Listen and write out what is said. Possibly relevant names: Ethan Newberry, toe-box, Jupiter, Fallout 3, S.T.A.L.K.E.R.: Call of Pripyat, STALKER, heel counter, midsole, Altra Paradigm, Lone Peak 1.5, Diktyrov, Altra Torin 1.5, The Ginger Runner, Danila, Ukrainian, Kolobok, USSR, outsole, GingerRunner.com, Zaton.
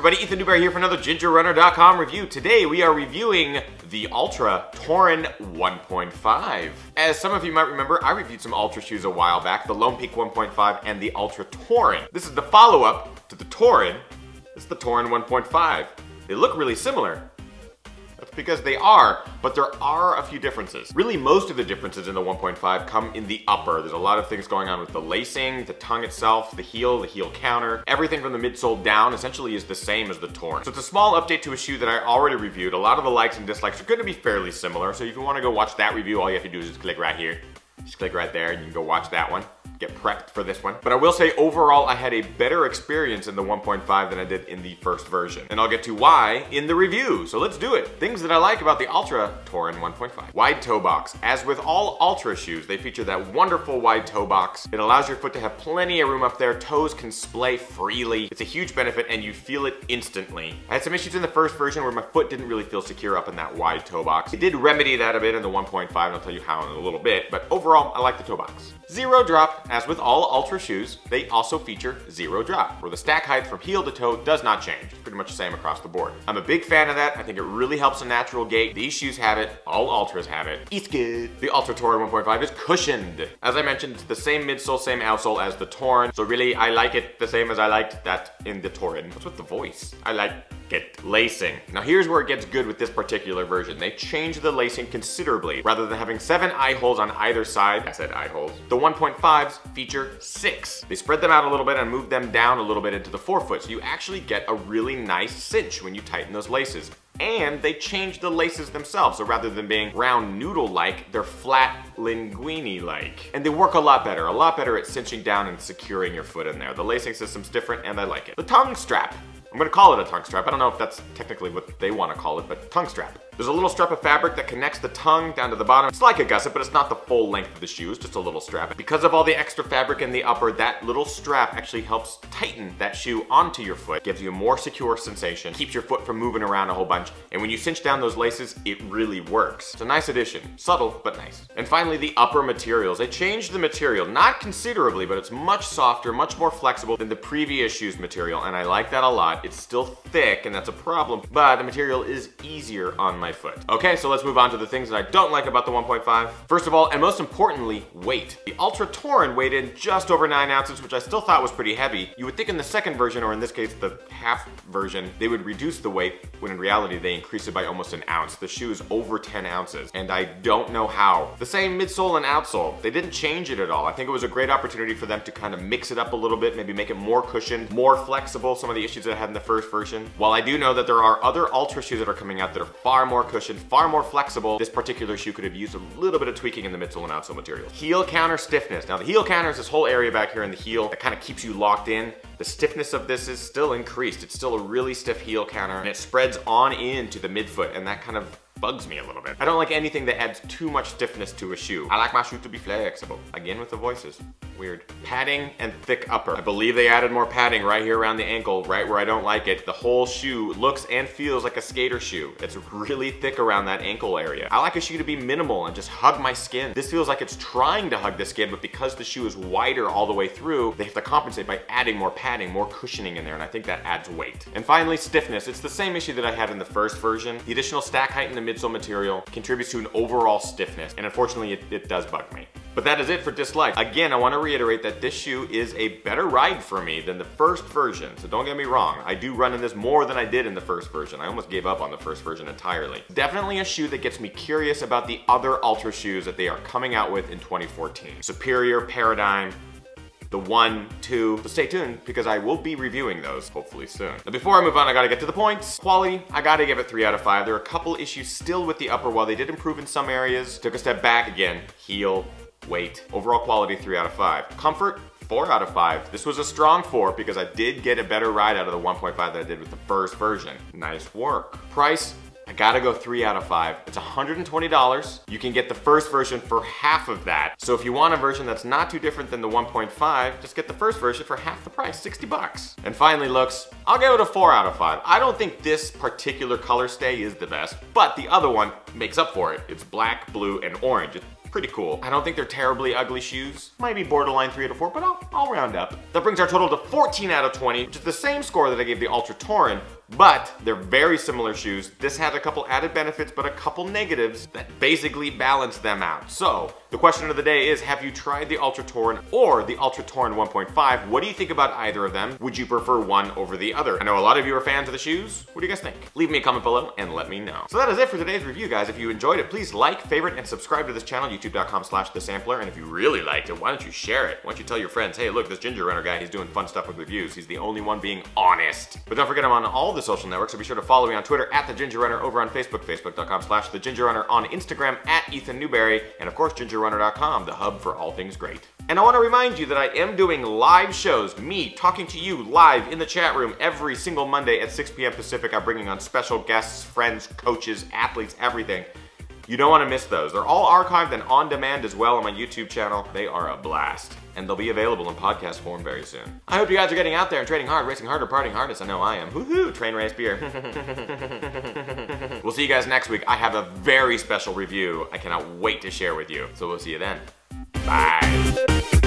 everybody, Ethan Newberry here for another GingerRunner.com review. Today we are reviewing the Altra Torin 1.5. As some of you might remember, I reviewed some Altra shoes a while back, the Lone Peak 1.5 and the Altra Torin. This is the follow-up to the Torin. This is the Torin 1.5. They look really similar. That's because they are, but there are a few differences. Really, most of the differences in the 1.5 come in the upper. There's a lot of things going on with the lacing, the tongue itself, the heel counter. Everything from the midsole down essentially is the same as the Torin. So it's a small update to a shoe that I already reviewed. A lot of the likes and dislikes are going to be fairly similar. So if you want to go watch that review, all you have to do is just click right here. Just click right there and you can go watch that one. Get prepped for this one. But I will say overall, I had a better experience in the 1.5 than I did in the first version. And I'll get to why in the review. So let's do it. Things that I like about the Altra Torin 1.5. Wide toe box. As with all Altra shoes, they feature that wonderful wide toe box. It allows your foot to have plenty of room up there. Toes can splay freely. It's a huge benefit and you feel it instantly. I had some issues in the first version where my foot didn't really feel secure up in that wide toe box. It did remedy that a bit in the 1.5, and I'll tell you how in a little bit. But overall, I like the toe box. Zero drop. As with all Altra shoes, they also feature zero drop, where the stack height from heel to toe does not change. It's pretty much the same across the board. I'm a big fan of that. I think it really helps a natural gait. These shoes have it. All Altras have it. It's good. The Altra Torin 1.5 is cushioned. As I mentioned, it's the same midsole, same outsole as the Torin. So really, I like it the same as I liked that in the Torin. What's with the voice? I like it. Lacing. Now here's where it gets good with this particular version. They changed the lacing considerably. Rather than having 7 eye holes on either side, I said eye holes, the 1.5s feature 6. They spread them out a little bit and moved them down a little bit into the forefoot. So you actually get a really nice cinch when you tighten those laces. And they changed the laces themselves. So rather than being round noodle-like, they're flat linguine-like. And they work a lot better at cinching down and securing your foot in there. The lacing system's different and I like it. The tongue strap. I'm gonna call it a tongue strap. I don't know if that's technically what they wanna call it, but tongue strap. There's a little strap of fabric that connects the tongue down to the bottom. It's like a gusset, but it's not the full length of the shoe, it's just a little strap. Because of all the extra fabric in the upper, that little strap actually helps tighten that shoe onto your foot, gives you a more secure sensation, keeps your foot from moving around a whole bunch, and when you cinch down those laces, it really works. It's a nice addition, subtle, but nice. And finally, the upper materials. They changed the material, not considerably, but it's much softer, much more flexible than the previous shoe's material, and I like that a lot. It's still thick, and that's a problem, but the material is easier on my foot. Okay, so let's move on to the things that I don't like about the 1.5. First of all, and most importantly, weight. The Altra Torin weighed in just over 9 ounces, which I still thought was pretty heavy. You would think in the second version, or in this case, the half version, they would reduce the weight, when in reality, they increased it by almost an ounce. The shoe is over 10 ounces, and I don't know how. The same midsole and outsole. They didn't change it at all. I think it was a great opportunity for them to kind of mix it up a little bit, maybe make it more cushioned, more flexible, some of the issues that I had in the first version. While I do know that there are other Altra shoes that are coming out that are far more cushioned, far more flexible, this particular shoe could have used a little bit of tweaking in the midsole and outsole material. Heel counter stiffness. Now the heel counter is this whole area back here in the heel that kind of keeps you locked in. The stiffness of this is still increased. It's still a really stiff heel counter and it spreads on into the midfoot, and that kind of bugs me a little bit. I don't like anything that adds too much stiffness to a shoe. I like my shoe to be flexible. Again with the voices. Weird. Padding and thick upper. I believe they added more padding right here around the ankle, right where I don't like it. The whole shoe looks and feels like a skater shoe. It's really thick around that ankle area. I like a shoe to be minimal and just hug my skin. This feels like it's trying to hug the skin, but because the shoe is wider all the way through, they have to compensate by adding more padding, more cushioning in there, and I think that adds weight. And finally, stiffness. It's the same issue that I had in the first version. The additional stack height in the midsole material contributes to an overall stiffness, and unfortunately, it does bug me. But that is it for dislikes. Again, I want to reiterate that this shoe is a better ride for me than the first version, so don't get me wrong. I do run in this more than I did in the first version. I almost gave up on the first version entirely. Definitely a shoe that gets me curious about the other Altra shoes that they are coming out with in 2014. Superior, Paradigm, the 1, 2, so stay tuned because I will be reviewing those hopefully soon. Now before I move on, I gotta get to the points. Quality, I gotta give it 3 out of 5. There are a couple issues still with the upper while they did improve in some areas. Took a step back again, heel, weight. Overall quality, 3 out of 5. Comfort, 4 out of 5. This was a strong 4 because I did get a better ride out of the 1.5 that I did with the first version. Nice work. Price, I gotta go 3 out of 5. It's $120. You can get the first version for half of that. So if you want a version that's not too different than the 1.5, just get the first version for half the price, 60 bucks. And finally looks, I'll give it a 4 out of 5. I don't think this particular color stay is the best, but the other one makes up for it. It's black, blue, and orange. It's pretty cool. I don't think they're terribly ugly shoes. Might be borderline 3 out of 4, but I'll round up. That brings our total to 14 out of 20, which is the same score that I gave the Altra Torin, but they're very similar shoes. This had a couple added benefits, but a couple negatives that basically balance them out. So the question of the day is, have you tried the Altra Torin or the Altra Torin 1.5? What do you think about either of them? Would you prefer one over the other? I know a lot of you are fans of the shoes. What do you guys think? Leave me a comment below and let me know. So that is it for today's review, guys. If you enjoyed it, please like, favorite, and subscribe to this channel, youtube.com/thesampler. And if you really liked it, why don't you share it? Why don't you tell your friends, hey, look, this Ginger Runner guy, he's doing fun stuff with reviews. He's the only one being honest. But don't forget, I'm on all the social networks, so be sure to follow me on Twitter @thegingerrunner, over on Facebook, facebook.com/thegingerrunner, on Instagram @Ethan Newberry, and of course GingerRunner.com, the hub for all things great. And I want to remind you that I am doing live shows, me talking to you live in the chat room every single Monday at 6 p.m. Pacific. I'm bringing on special guests, friends, coaches, athletes, everything. You don't want to miss those. They're all archived and on demand as well on my YouTube channel. They are a blast. And they'll be available in podcast form very soon. I hope you guys are getting out there and training hard, racing harder, partying hardest. I know I am. Woohoo! Train, race, beer. We'll see you guys next week. I have a very special review I cannot wait to share with you. So we'll see you then. Bye.